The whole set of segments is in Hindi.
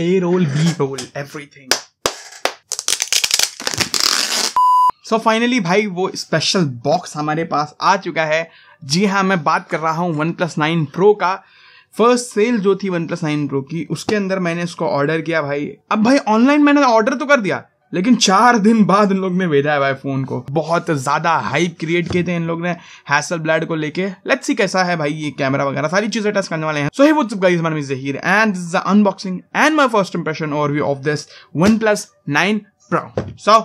A roll, B roll, everything. So finally भाई वो स्पेशल बॉक्स हमारे पास आ चुका है। जी हाँ, मैं बात कर रहा हूँ OnePlus 9 Pro का। फर्स्ट सेल जो थी OnePlus 9 Pro की, उसके अंदर मैंने उसको ऑर्डर किया भाई। अब भाई ऑनलाइन मैंने ऑर्डर तो कर दिया, लेकिन 4 दिन बाद उन लोग ने भेजा है भाई फोन को। बहुत ज्यादा हाइप क्रिएट किए थे इन लोग ने Hasselblad को लेके। लेट्स सी कैसा है भाई, ये कैमरा वगैरह सारी चीजें टेस्ट करने वाले हैं। So hey what's up guys, my name is Zaheer and this is the unboxing and my first impression overview of this OnePlus 9 Pro। So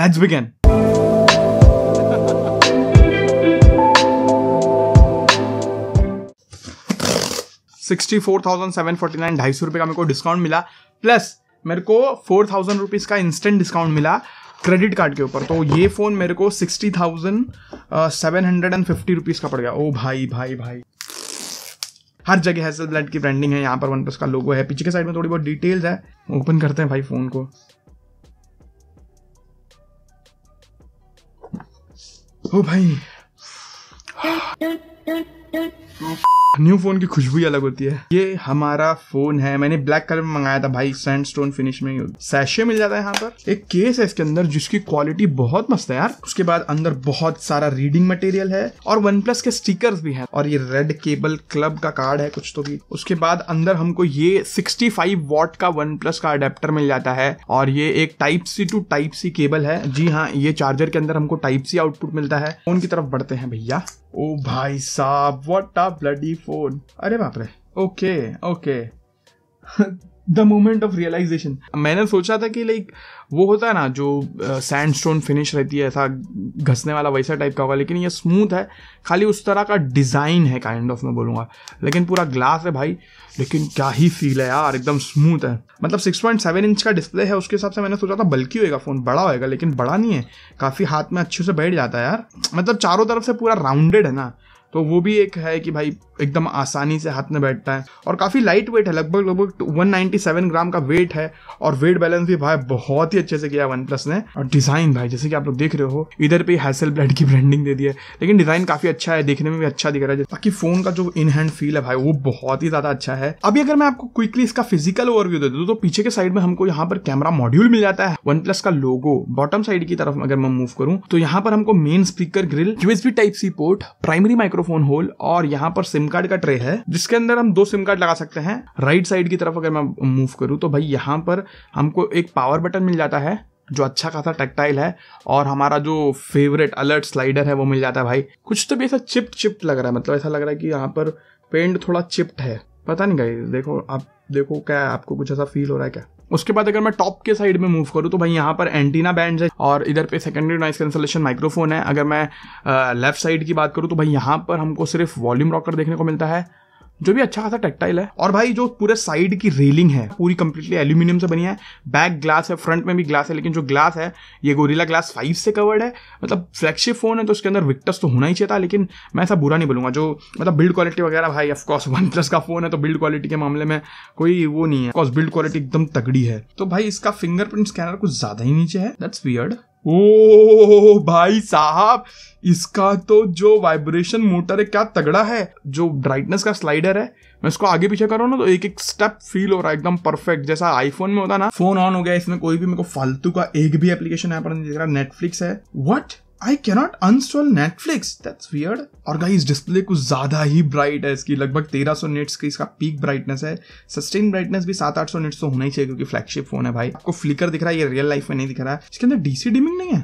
let's begin. $64,749 250 रुपये का मेरे को डिस्काउंट मिला, प्लस मेरे को 4,000 रुपीज़ का इंस्टेंट डिस्काउंट मिला क्रेडिट कार्ड के ऊपर। तो ये फ़ोन मेरे को 60,750 रुपीज़ का पड़ गया। ओ भाई भाई भाई, हर जगह Hasselblad की ब्रांडिंग है। यहाँ पर OnePlus का लोगो है, पीछे के साइड में थोड़ी बहुत डिटेल्स है। ओपन करते हैं भाई फ़ोन को। ओ भाई, न्यू फोन की खुशबू अलग होती है। ये हमारा फोन है, मैंने ब्लैक कलर में मंगाया था भाई, सैंडस्टोन फिनिश में। सैशे मिल जाता है यहाँ पर। एक केस है इसके अंदर जिसकी क्वालिटी बहुत मस्त है यार। उसके बाद अंदर बहुत सारा रीडिंग मटेरियल है और OnePlus के स्टिकर्स भी हैं, और ये रेड केबल क्लब का कार्ड है कुछ तो भी। उसके बाद अंदर हमको ये 65 वाट का OnePlus का अडेप्टर मिल जाता है, और ये एक Type-C to Type-C केबल है। जी हाँ, ये चार्जर के अंदर हमको Type-C आउटपुट मिलता है। फोन की तरफ बढ़ते हैं भैया। ओ भाई साहब, व्हाट अ ब्लडी फोन। अरे बाप रे, okay okay, the moment of realisation. मैंने सोचा था कि लाइक वो होता है ना जो सैंडस्टोन फिनिश रहती है, ऐसा घसने वाला वैसा टाइप का होगा, लेकिन ये स्मूथ है। खाली उस तरह का डिज़ाइन है काइंड ऑफ मैं बोलूँगा, लेकिन पूरा ग्लास है भाई। लेकिन क्या ही फील है यार, एकदम स्मूथ है। मतलब 6.7 इंच का डिस्प्ले है, उसके हिसाब से मैंने सोचा था बल्कि होएगा फ़ोन, बड़ा होएगा, लेकिन बड़ा नहीं है। काफ़ी हाथ में अच्छे से बैठ जाता है यार। मतलब चारों तरफ से पूरा राउंडेड है ना, तो वो भी एक है कि भाई एकदम आसानी से हाथ में बैठता है। और काफ़ी लाइट वेट है, लगभग 197 ग्राम का वेट है। और वेट बैलेंस भी भाई बहुत ही अच्छे से किया है OnePlus ने। और डिज़ाइन भाई, जैसे कि आप लोग देख रहे हो, इधर पे Hasselblad की ब्रांडिंग दे दी है, लेकिन डिज़ाइन काफ़ी अच्छा है, देखने में भी अच्छा दिख रहा है। बाकी फ़ोन का जो इन हैंड फील है भाई, वो बहुत ही ज़्यादा अच्छा है। अभी अगर मैं आपको क्विकली इसका फिजिकल ओवरव्यू दे दूँ तो पीछे के साइड में हमको यहाँ पर कैमरा मॉड्यूल मिल जाता है। OnePlus का लोगो बॉटम साइड की तरफ अगर मैं मूव करूँ तो यहाँ पर हमको main speaker grille, USB Type-C port, primary microphone hole, और यहाँ पर सिम कार्ड का ट्रे है जिसके अंदर हम 2 सिम कार्ड लगा सकते हैं। राइट साइड की तरफ अगर मैं मूव करूं तो भाई यहाँ पर हमको एक पावर बटन मिल जाता है जो अच्छा खासा टैक्टाइल है, और हमारा जो फेवरेट अलर्ट स्लाइडर है वो मिल जाता है भाई। कुछ तो भी ऐसा चिप्ट लग रहा है, मतलब ऐसा लग रहा है कि यहाँ पर पेंट थोड़ा चिप्ट है, पता नहीं गाइस। देखो आप, देखो क्या आपको कुछ ऐसा फील हो रहा है क्या? उसके बाद अगर मैं टॉप के साइड में मूव करूँ तो भाई यहाँ पर एंटीना बैंड है, और इधर पे सेकेंडरी नॉइस कैंसलेशन माइक्रोफोन है। अगर मैं लेफ्ट साइड की बात करूँ तो भाई यहाँ पर हमको सिर्फ वॉल्यूम रॉकर देखने को मिलता है, जो भी अच्छा खासा टैक्टाइल है। और भाई जो पूरे साइड की रेलिंग है पूरी कंप्लीटली एल्यूमिनियम से बनी है, बैक ग्लास है, फ्रंट में भी ग्लास है, लेकिन जो ग्लास है ये गोरिल्ला ग्लास 5 से कवर्ड है। मतलब फ्लैगशिप फोन है तो उसके अंदर विक्टस तो होना ही चाहिए था, लेकिन मैं ऐसा बुरा नहीं बोलूँगा। जो मतलब बिल्ड क्वालिटी वगैरह भाई, ऑफकोर्स OnePlus का फोन है तो बिल्ड क्वालिटी के मामले में कोई वो नहीं है, ऑफकोर्स बिल्ड क्वालिटी एकदम तगड़ी है। तो भाई इसका फिंगरप्रिंट स्कैनर कुछ ज़्यादा ही नीचे है, दैट्स वियर्ड। ओ भाई साहब, इसका तो जो वाइब्रेशन मोटर है क्या तगड़ा है। जो ब्राइटनेस का स्लाइडर है, मैं इसको आगे पीछे करूँ ना तो एक एक स्टेप फील हो रहा है एकदम परफेक्ट, जैसा आईफोन में होता ना। फोन ऑन हो गया, इसमें कोई भी मेरे को फालतू का एक भी एप्लीकेशन यहाँ पर नहीं दिख रहा। नेटफ्लिक्स है, what, I cannot uninstall Netflix, that's weird. और गाइस डिस्प्ले कुछ ज़्यादा ही ब्राइट है इसकी, लगभग 1300 निट्स की इसका पीक ब्राइटनेस है। सस्टेन ब्राइटनेस भी 700-800 निट्स तो होना ही चाहिए, क्योंकि फ्लैगशिप फोन है भाई। आपको फ्लिकर दिख रहा है, ये रियल लाइफ में नहीं दिख रहा है। इसके अंदर DC डिमिंग नहीं है,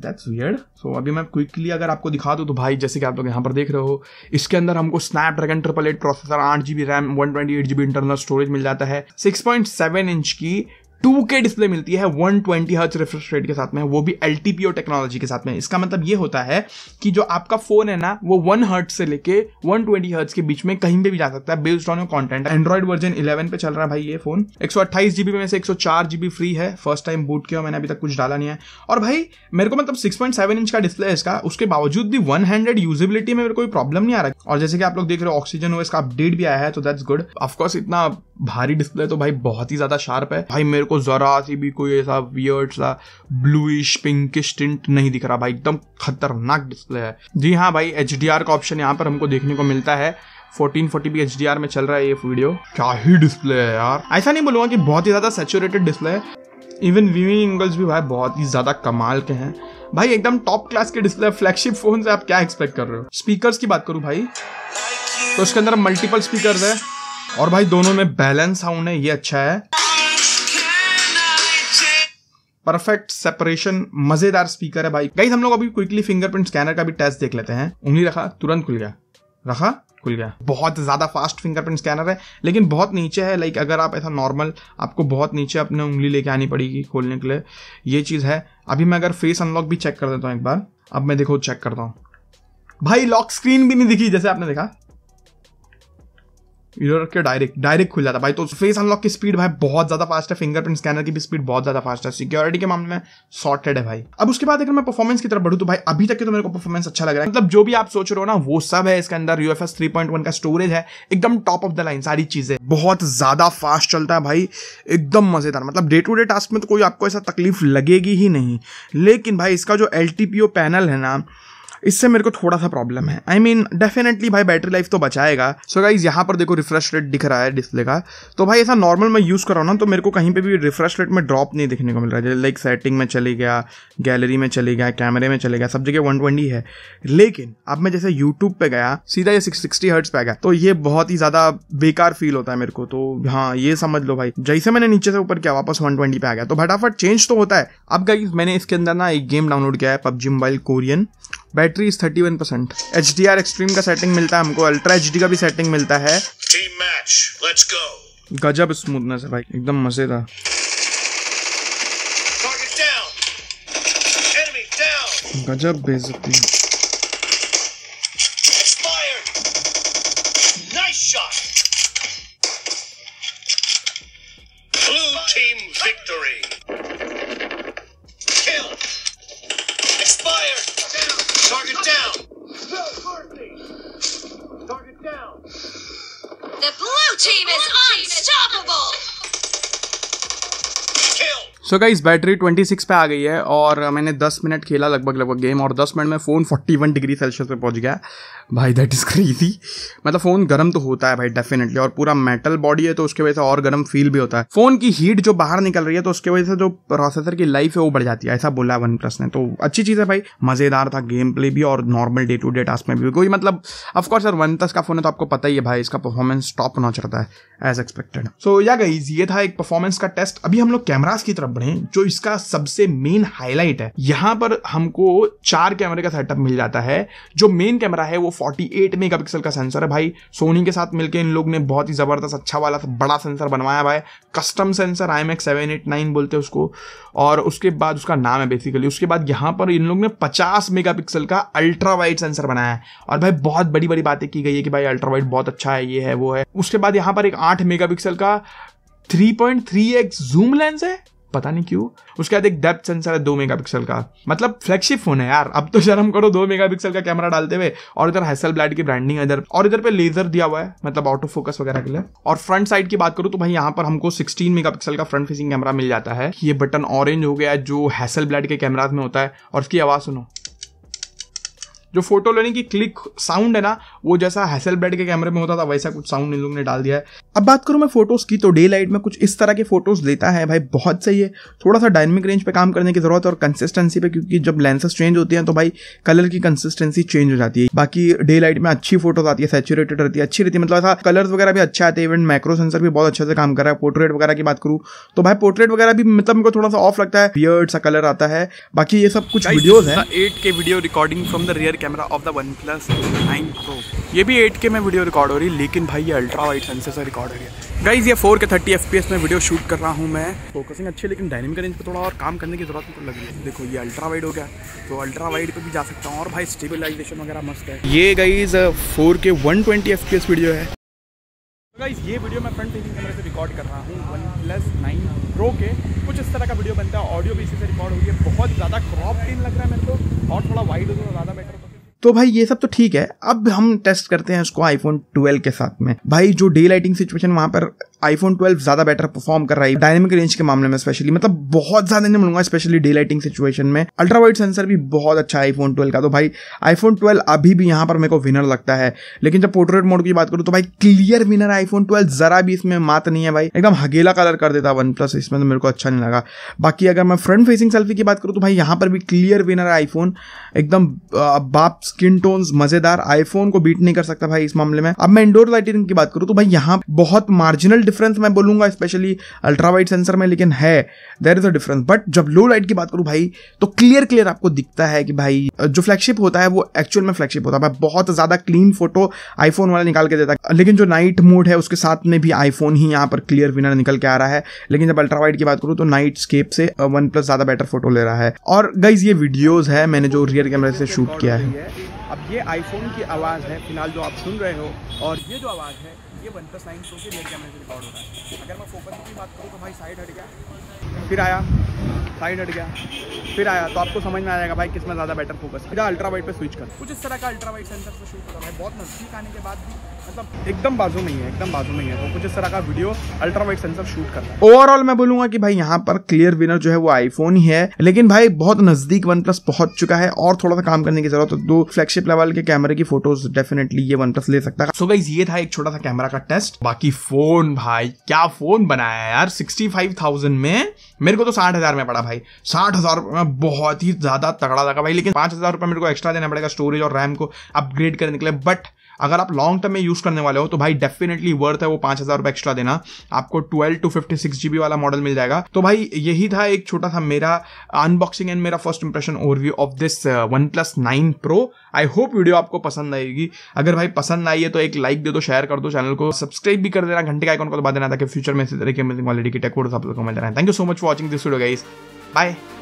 दैट्स वियर्ड। सो अभी मैं क्विकली अगर आपको दिखा दूँ तो भाई जैसे कि आप लोग यहाँ पर देख रहे हो, इसके अंदर हमको Snapdragon 888 processor, 8GB RAM, 128GB internal storage मिल जाता है। 6.7 इंच की 2K डिस्प्ले मिलती है 120 हर्ट्ज रिफ्रेश रेट के साथ में, वो भी LTPO टेक्नोलॉजी के साथ में। इसका मतलब ये होता है कि जो आपका फोन है ना वो 1 हर्ट्ज से लेके 120 हर्ट्ज के बीच में कहीं पे भी जा सकता है, based on your content. Android version 11 पे चल रहा है भाई ये फोन। 128GB में से 104GB फ्री है, फर्स्ट टाइम बूट किया, मैंने अभी तक कुछ डाला नहीं है। और भाई मेरे को मतलब 6.7 इंच का डिस्प्ले है इसका, उसके बावजूद भी 1-हैंडेड यूजेबिलिटी में मेरे कोई प्रॉब्लम नहीं आ रहा है। और जैसे कि आप लोग देख रहे हो OxygenOS का अपडेट भी आया है, तो दैट्स गुड। ऑफकोर्स इतना भारी डिस्प्ले तो भाई बहुत ही ज्यादा शार्प है भाई। मेरे को जरा सी भी कोई ऐसा वियर्ड सा ब्लूइश पिंकिश टिंट नहीं दिख रहा भाई, एकदम खतरनाक डिस्प्ले है। जी हाँ भाई, HDR का ऑप्शन यहाँ पर हमको देखने को मिलता है। 1440p HDR में चल रहा है ये वीडियो। क्या ही डिस्प्ले है यार, ऐसा नहीं बोलूँगा कि बहुत ही ज़्यादा सैचुरेटेड डिस्प्ले है। इवन व्यूइंग एंगल्स भी भाई बहुत ही ज़्यादा कमाल के हैं भाई, एकदम टॉप क्लास के डिस्प्ले, फ्लैगशिप फ़ोन से आप क्या एक्सपेक्ट कर रहे हो। स्पीकर्स की बात करूँ भाई तो उसके अंदर मल्टीपल स्पीकर्स है और भाई दोनों में बैलेंस साउंड है, ये अच्छा है। परफेक्ट सेपरेशन, मजेदार स्पीकर है भाई। गाइस हम लोग अभी क्विकली फिंगरप्रिंट स्कैनर का भी टेस्ट देख लेते हैं। उंगली रखा, तुरंत खुल गया, रखा, खुल गया। बहुत ज़्यादा फास्ट फिंगरप्रिंट स्कैनर है लेकिन बहुत नीचे है। लाइक अगर आप ऐसा नॉर्मल, आपको बहुत नीचे अपने उंगली लेके आनी पड़ेगी खोलने के लिए, ये चीज़ है। अभी मैं अगर फेस अनलॉक भी चेक कर देता हूँ एक बार, अब मैं देखो चेक करता हूँ भाई, लॉक स्क्रीन भी नहीं दिखी। जैसे आपने देखा इधर के डायरेक्ट खुल जाता भाई। तो फेस अनलॉक की स्पीड भाई बहुत ज़्यादा फास्ट है, फिंगरप्रिंट स्कैनर की भी स्पीड बहुत ज़्यादा फास्ट है, सिक्योरिटी के मामले में सॉर्टेड है भाई। अब उसके बाद अगर मैं परफॉर्मेंस की तरफ बढ़ूँ तो भाई अभी तक के तो मेरे को परफॉर्मेंस अच्छा लग रहा है। मतलब जो भी आप सोच रहे हो ना वो सब है इसके अंदर। UFS 3.1 का स्टोरेज है, एकदम टॉप ऑफ द लाइन सारी चीज़ें, बहुत ज़्यादा फास्ट चलता है भाई, एकदम मज़ेदार। मतलब डे टू डे टास्क में तो कोई आपको ऐसा तकलीफ लगेगी ही नहीं, लेकिन भाई इसका जो LTPO पैनल है ना, इससे मेरे को थोड़ा सा प्रॉब्लम है। आई मीन डेफिनेटली भाई बैटरी लाइफ तो बचाएगा। सो गाइस यहाँ पर देखो रिफ्रेश रेट दिख रहा है डिस्प्ले का, तो भाई ऐसा नॉर्मल मैं यूज़ कर रहा हूँ ना तो मेरे को कहीं पे भी रिफ्रेश रेट में ड्रॉप नहीं दिखने को मिल रहा है। लाइक सेटिंग में चले गया, गैलरी में चले गया, कैमरे में चले गया, सब जगह 120 है। लेकिन अब मैं जैसे यूट्यूब पर गया सीधा ये 60 हर्ट्ज पे गया, तो ये बहुत ही ज़्यादा बेकार फील होता है मेरे को। तो हाँ ये समझ लो भाई, जैसे मैंने नीचे से ऊपर किया वापस 120 पे आ गया, तो फटाफट चेंज तो होता है। अब गाइस मैंने इसके अंदर ना एक गेम डाउनलोड किया है, PUBG mobile Korean. Battery 31%, HDR extreme का सेटिंग मिलता है हमको, अल्ट्रा HD का भी सेटिंग मिलता है। Team match, let's go. गजब स्मूथनेस है भाई, एकदम मजेदार। टारगेट डाउन, एनिमी डाउन, गजब बेइज्जती। Expired, nice shot, blue team victory. So guys battery 26 पे आ गई है और मैंने 10 मिनट खेला लगभग गेम, और 10 मिनट में फ़ोन 41 डिग्री सेल्सियस पे पहुंच गया भाई। That is crazy. मतलब फ़ोन गर्म तो होता है भाई डेफिनेटली, और पूरा मेटल बॉडी है तो उसके वजह से और गर्म फील भी होता है। फ़ोन की हीट जो बाहर निकल रही है तो उसके वजह से जो प्रोसेसर की लाइफ है वो बढ़ जाती है, ऐसा बोला है वन प्लस ने। तो अच्छी चीज़ है भाई, मज़ेदार था गेम प्ले भी और normal day to day task में भी कोई मतलब। ऑफकोर्स यार वन प्लस का फ़ोन है तो आपको पता ही है भाई इसका परफॉर्मेंस टॉप नॉच रहता है एज एक्सपेक्टेड। सो या गाइस ये था एक परफॉर्मेंस का टेस्ट। अभी हम लोग कैमरास की तरफ बढ़े जो इसका सबसे मेन हाईलाइट है। यहाँ पर हमको 4 कैमरे का सेटअप मिल जाता है। जो मेन कैमरा है वो 48 मेगापिक्सल का सेंसर है भाई। सोनी के साथ मिलकर इन लोग ने बहुत ही ज़बरदस्त अच्छा वाला बड़ा सेंसर बनवाया भाई, कस्टम सेंसर IMX789 बोलते हैं उसको, और उसके बाद उसका नाम है बेसिकली। उसके बाद यहाँ पर इन लोग ने 50 मेगापिक्सल का अल्ट्रा वाइड सेंसर बनाया है, और भाई बहुत बड़ी बड़ी बातें की गई है कि भाई अल्ट्रा वाइड बहुत अच्छा है, ये है वो है। उसके बाद यहाँ पर एक 8 मेगापिक्सल का 3.3x जूम लेंस है, पता नहीं क्यों। उसके बाद एक डेप्थ सेंसर है 2 मेगापिक्सल का। मतलब फ्लैगशिप फोन है यार, अब तो शर्म करो 2 मेगापिक्सल का कैमरा डालते हुए। और इधर हैसलब्लैड की ब्रांडिंग है इधर, और इधर पे लेजर दिया हुआ है मतलब ऑटो फोकस वगैरह के लिए। और फ्रंट साइड की बात करूं तो भाई यहाँ पर हमको 16 मेगापिक्सल का फ्रंट फेसिंग कैमरा मिल जाता है। ये बटन ऑरेंज हो गया जो हैसलब्लैड के कैमराज में होता है, और उसकी आवाज़ सुनो, जो फोटो लेने की क्लिक साउंड है ना वो जैसा हैसलब्लैड के कैमरे में होता था वैसा कुछ साउंड इन लोगों ने डाल दिया है। अब बात करूँ मैं फोटोज़ की तो डे लाइट में कुछ इस तरह के फोटोज़ लेता है भाई, बहुत सही है। थोड़ा सा डायनेमिक रेंज पे काम करने की ज़रूरत है और कंसिस्टेंसी पे, क्योंकि जब लेंसेज चेंज होती हैं तो भाई कलर की कंसिस्टेंसी चेंज हो जाती है। बाकी डे लाइट में अच्छी फोटोज आती है, सैचुरेटेड रहती है, अच्छी रहती है, मतलब ऐसा कलर्स वगैरह भी अच्छा आते हैं। इवन माइक्रो सेंसर भी बहुत अच्छे से काम कर रहा है। पोर्ट्रेट वगैरह की बात करूँ तो भाई पोर्ट्रेट वगैरह भी मतलब हमको थोड़ा सा ऑफ लगता है, वियर्ड सा कलर आता है। बाकी ये सब कुछ वीडियोज़ है। 8K video recording from the rear camera of the OnePlus 9 Pro। ये भी 8K में वीडियो रिकॉर्ड हो रही है, लेकिन भाई ये अल्ट्रा वाइड सेंसर से रिकॉर्ड हो रही है। गाइज ये 4K 30 FPS में वीडियो शूट कर रहा हूँ मैं, फोकसिंग अच्छी है लेकिन डायनेमिक रेंज पे थोड़ा और काम करने की ज़रूरत लग रही है। देखो ये अल्ट्रा वाइड हो गया तो अल्ट्रा वाइड पे भी जा सकता हूँ, और भाई स्टेबलाइजेशन वगैरह मस्त है। ये गाइज 4K 120 FPS वीडियो है। गाइस ये वीडियो मैं फ्रंट फेसिंग कैमरे से रिकॉर्ड कर रहा हूँ OnePlus 9 Pro के। कुछ इस तरह का वीडियो बनता है, ऑडियो भी इसी से रिकॉर्ड हुई है। बहुत ज़्यादा क्रॉप इन लग रहा है मेरे को, और थोड़ा वाइड हो तो ज़्यादा बेटर होता। तो भाई ये सब तो ठीक है, अब हम टेस्ट करते हैं इसको iPhone 12 के साथ में। भाई जो डे लाइटिंग सिचुएशन वहाँ पर iPhone 12 ज़्यादा बेटर परफॉर्म कर रहा है डायनेमिक रेंज के मामले में स्पेशली, मतलब बहुत ज़्यादा नहीं मिलूंगा स्पेशली डे लाइटिंग सिचुएशन में। अल्ट्रा वाइड सेंसर भी बहुत अच्छा है iPhone 12 का। तो भाई iPhone 12 अभी भी यहाँ पर मेरे को विनर लगता है। लेकिन जब पोर्ट्रेट मोड की बात करूँ तो भाई क्लियर विनर है iPhone 12, ज़रा भी इसमें मात नहीं है भाई, एकदम हगेला कलर कर देता वन प्लस, इसमें तो मेरे को अच्छा नहीं लगा। बाकी अगर मैं फ्रंट फेसिंग सेल्फी की बात करूँ तो भाई यहाँ पर भी क्लियर विनर है आईफोन, एकदम बाप स्किन टोन्स मज़ेदार, आईफोन को बीट नहीं कर सकता भाई इस मामले में। अब मैं इंडोर लाइटिंग की बात करूँ तो भाई यहाँ बहुत मार्जिनल डिफरेंस मैं बोलूंगा स्पेशली अल्ट्रा वाइड सेंसर में, लेकिन है there is a difference. But जब लो लाइट की बात करूं भाई तो क्लियर आपको दिखता है कि भाई जो फ्लैगशिप होता है वो एक्चुअल में फ्लैगशिप होता है, बहुत ज्यादा क्लीन फोटो आईफोन वाला निकाल के देता है। लेकिन जो नाइट मोड है उसके साथ में भी आईफोन ही यहाँ पर क्लियर विनर निकल के आ रहा है। लेकिन जब अल्ट्रा वाइड की बात करूं तो नाइट स्केप से वन प्लस ज्यादा बेटर फोटो ले रहा है। और गाइज ये वीडियोज है मैंने जो रियर कैमरे से शूट किया है। अब ये आईफोन की आवाज है फिलहाल जो आप सुन रहे हो, और ये जो आवाज है ये OnePlus 9 Pro के रियर कैमरे से रिकॉर्ड हो रहा है। अगर मैं फोकस की बात करूँ तो भाई साइड हट गया, फिर आया, साइड हट गया, फिर आया, तो आपको समझ में आ जाएगा भाई किसमें ज़्यादा बेटर फोकस है। अल्ट्रा वाइड पे स्विच कर, कुछ इस तरह का अल्ट्रा वाइड सेंसर से शूट होता है, बहुत नज़दीक आने के बाद भी मतलब एकदम बाजू नहीं है, एकदम बाजू नहीं है, तो कुछ इस तरह का video ultra wide sensor shoot करता है। ओवरऑल मैं बोलूँगा कि भाई यहाँ पर क्लियर विनर जो है वो आईफोन ही है, लेकिन भाई बहुत नज़दीक OnePlus पहुँच चुका है और थोड़ा सा काम करने की जरूरत है। तो फ्लैगशिप लेवल के कैमरे की फोटोज डेफिनेटली ये OnePlus ले सकता है। सो गाइस ये था एक छोटा सा कैमरा का टेस्ट। बाकी फोन भाई क्या फोन बनाया यार, 65,000 में, मेरे को तो 60,000 में पड़ा भाई, 60,000 में बहुत ही ज्यादा तगड़ा लगा भाई। लेकिन 5,000 रुपये मेरे को एक्स्ट्रा देना पड़ेगा स्टोरेज और रैम को अपग्रेड करने के लिए। बट अगर आप लॉन्ग टर्म में यूज करने वाले हो तो भाई डेफिनेटली वर्थ है वो 5,000 रुपये एक्स्ट्रा देना। आपको 12 to 56 GB वाला मॉडल मिल जाएगा। तो भाई यही था एक छोटा सा मेरा अनबॉक्सिंग एंड मेरा first impression overview of this OnePlus 9 Pro। I hope video आपको पसंद आएगी। अगर भाई पसंद आई है तो एक लाइक दे दो, शेयर कर दो, चैनल को सब्सक्राइब भी कर देना, घंटे का आइकॉन को दबा देना ताकि फ्यूचर में इसी तरह की अमेजिंग क्वालिटी की टेक वीडियोस आप लोगों को मिलते रहें। Thank you so much for watching this video guys, bye.